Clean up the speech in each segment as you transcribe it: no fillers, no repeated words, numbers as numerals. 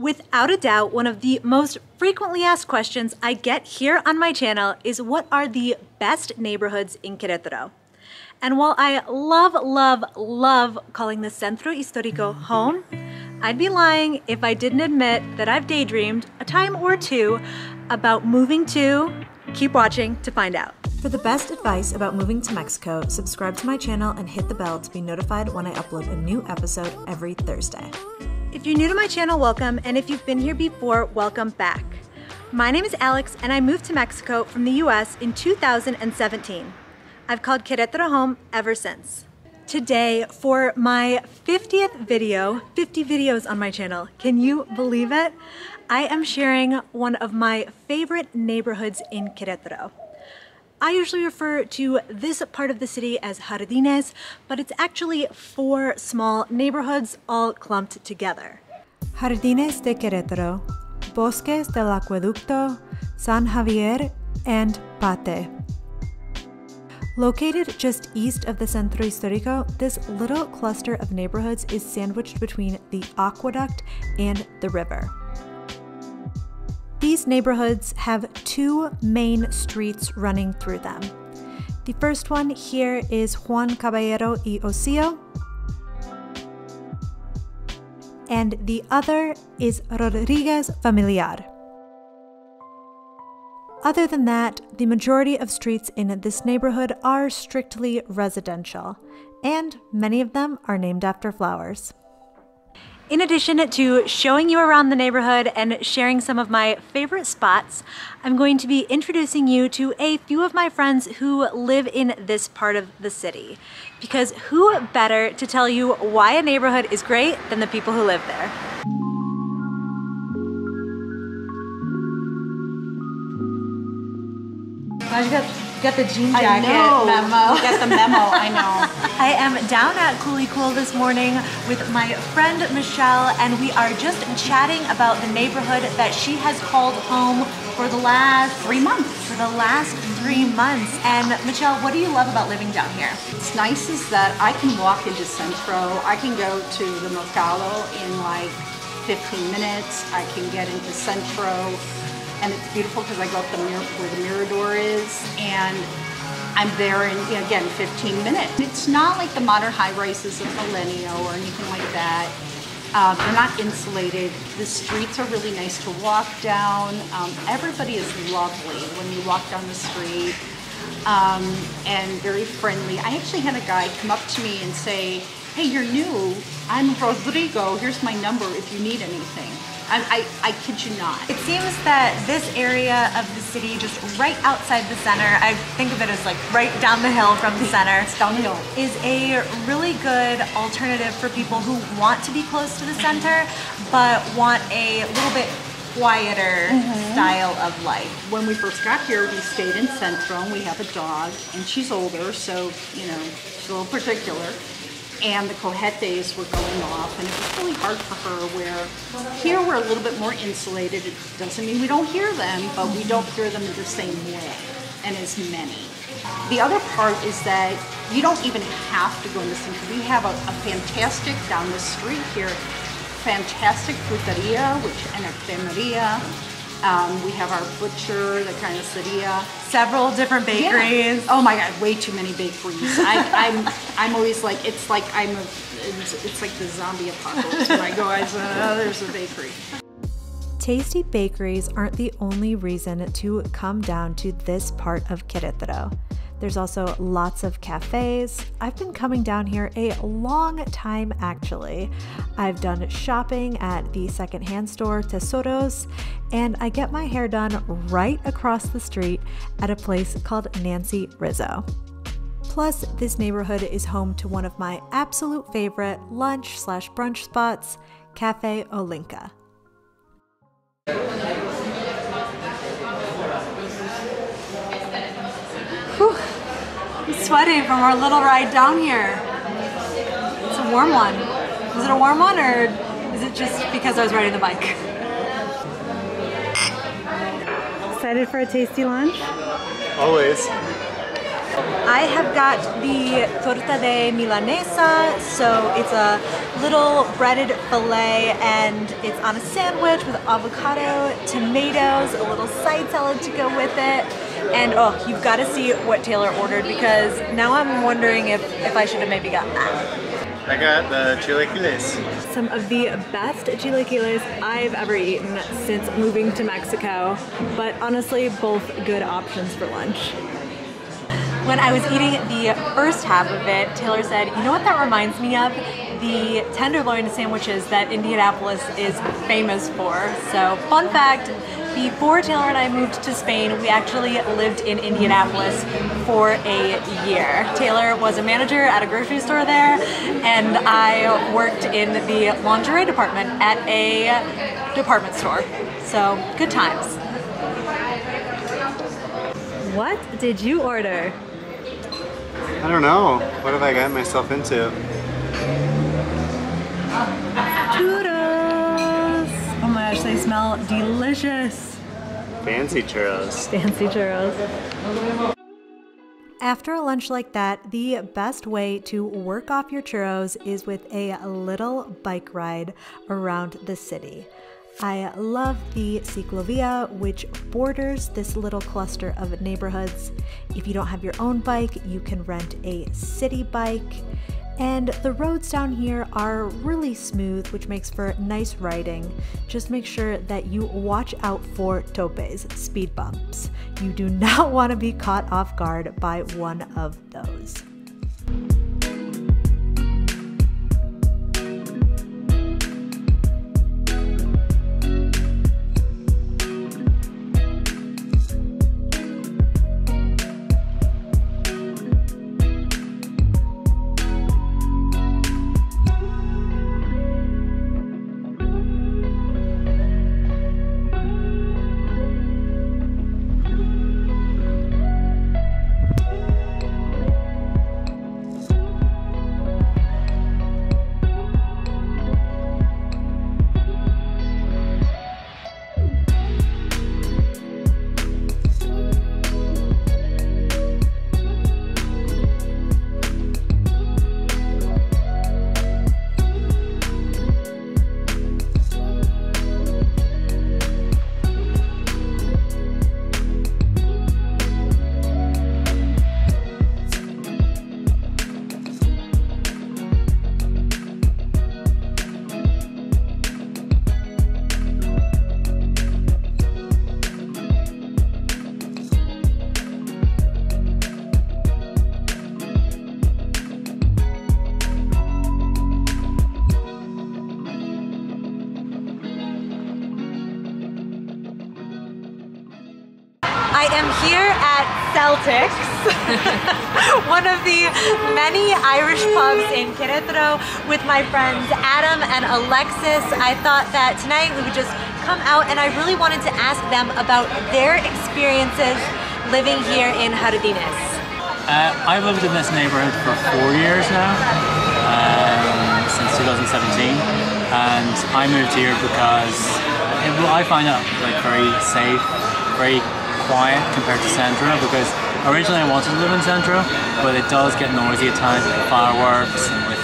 Without a doubt, one of the most frequently asked questions I get here on my channel is what are the best neighborhoods in Querétaro? And while I love, love, love calling the Centro Histórico home, I'd be lying if I didn't admit that I've daydreamed a time or two about moving to... Keep watching to find out. For the best advice about moving to Mexico, subscribe to my channel and hit the bell to be notified when I upload a new episode every Thursday. If you're new to my channel, welcome, and if you've been here before, welcome back. My name is Alex, and I moved to Mexico from the US in 2017. I've called Querétaro home ever since. Today, for my 50th video, 50 videos on my channel, can you believe it? I am sharing one of my favorite neighborhoods in Querétaro. I usually refer to this part of the city as Jardines, but it's actually four small neighborhoods all clumped together. Jardines de Querétaro, Bosques del Acueducto, San Javier, and Pate. Located just east of the Centro Histórico, this little cluster of neighborhoods is sandwiched between the aqueduct and the river. These neighborhoods have two main streets running through them. The first one here is Juan Caballero y Ocio, and the other is Rodriguez Familiar. Other than that, the majority of streets in this neighborhood are strictly residential, and many of them are named after flowers. In addition to showing you around the neighborhood and sharing some of my favorite spots, I'm going to be introducing you to a few of my friends who live in this part of the city. Because who better to tell you why a neighborhood is great than the people who live there? Got the jean jacket memo. You got the memo, I know. I am down at Cooly Cool this morning with my friend Michelle, and we are just chatting about the neighborhood that she has called home for the last 3 months. And Michelle, what do you love about living down here? What's nice is that I can walk into Centro. I can go to the Mercado in like 15 minutes. I can get into Centro. And it's beautiful because I go up the where the Mirador is, and I'm there in, again, 15 minutes. It's not like the modern high-rises of Millenio or anything like that. They're not insulated. The streets are really nice to walk down. Everybody is lovely when you walk down the street, and very friendly. I actually had a guy come up to me and say, hey, you're new. I'm Rodrigo. Here's my number if you need anything. I kid you not. It seems that this area of the city, just right outside the center, I think of it as like right down the hill from the center. It's down the hill. Is a really good alternative for people who want to be close to the center, but want a little bit quieter style of life. When we first got here, we stayed in Centro, and we have a dog, and she's older, so, you know, she's a little particular. And the cohetes were going off, and it was really hard for her, where here we're a little bit more insulated. It doesn't mean we don't hear them, but we don't hear them in the same way and as many. The other part is that you don't even have to go into Centro. We have a fantastic, down the street here, fantastic fruteria, which and a cremeria. We have our butcher, the carniceria. Several different bakeries. Yeah. Oh my God, way too many bakeries. I'm always like, it's like the zombie apocalypse when I go, oh, there's a bakery. Tasty bakeries aren't the only reason to come down to this part of Querétaro. There's also lots of cafes. I've been coming down here a long time, actually. I've done shopping at the secondhand store Tesoros, and I get my hair done right across the street at a place called Nancy Rizzo. Plus, this neighborhood is home to one of my absolute favorite lunch/brunch spots, Cafe Olinka. Sweating from our little ride down here. It's a warm one. Is it a warm one, or is it just because I was riding the bike? Excited for a tasty lunch? Always. I have got the torta de milanesa, so it's a little breaded fillet, and it's on a sandwich with avocado, tomatoes, a little side salad to go with it. And oh, you've got to see what Taylor ordered, because now I'm wondering if I should have maybe gotten that. I got the chilaquiles. Some of the best chilaquiles I've ever eaten since moving to Mexico, but honestly, both good options for lunch. When I was eating the first half of it, Taylor said, you know what that reminds me of? The tenderloin sandwiches that Indianapolis is famous for. So, fun fact, before Taylor and I moved to Spain, we actually lived in Indianapolis for a year. Taylor was a manager at a grocery store there, and I worked in the lingerie department at a department store. So, good times. What did you order? I don't know. What have I gotten myself into? Churros! Oh my gosh, they smell delicious! Fancy churros. Fancy churros. After a lunch like that, the best way to work off your churros is with a little bike ride around the city. I love the ciclovia, which borders this little cluster of neighborhoods. If you don't have your own bike, you can rent a city bike. And the roads down here are really smooth, which makes for nice riding. Just make sure that you watch out for topes, speed bumps. You do not want to be caught off guard by one of those. I am here at Celtics, one of the many Irish pubs in Querétaro, with my friends Adam and Alexis. I thought that tonight we would just come out, and I really wanted to ask them about their experiences living here in Jardines. I've lived in this neighborhood for 4 years now, since 2017, and I moved here because I find it like very safe, very quiet compared to Centro, because originally I wanted to live in Centro, but it does get noisy at times with the fireworks and with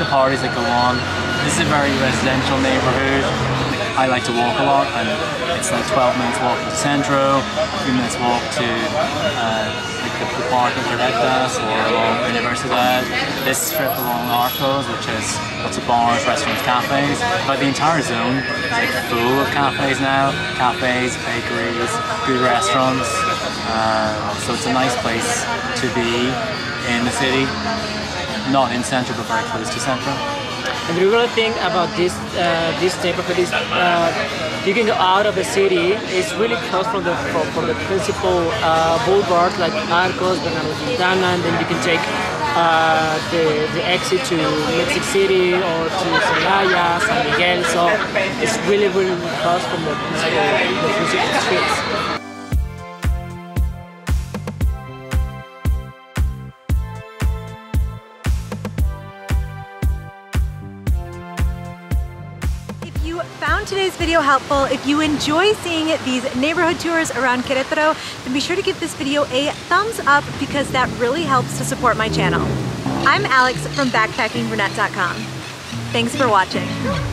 the parties that go on. This is a very residential neighborhood. I like to walk a lot, and it's like 12 minutes walk to Centro, a few minutes walk to like the park in Barretas or along Universidad. This strip along Arcos, which has lots of bars, restaurants, cafes, but the entire zone is like full of cafes now. Cafes, bakeries, good restaurants, so it's a nice place to be in the city, not in Central but very close to Central. And the real thing about this neighborhood is you can go out of the city. It's really close from the principal boulevards like Arcos, Benavides, and then you can take the exit to Mexico City or to Celaya, San Miguel, so it's really, really close from the principal streets. Found today's video helpful. If you enjoy seeing these neighborhood tours around Querétaro, then be sure to give this video a thumbs up, because that really helps to support my channel. I'm Alex from backpackingbrunette.com. Thanks for watching.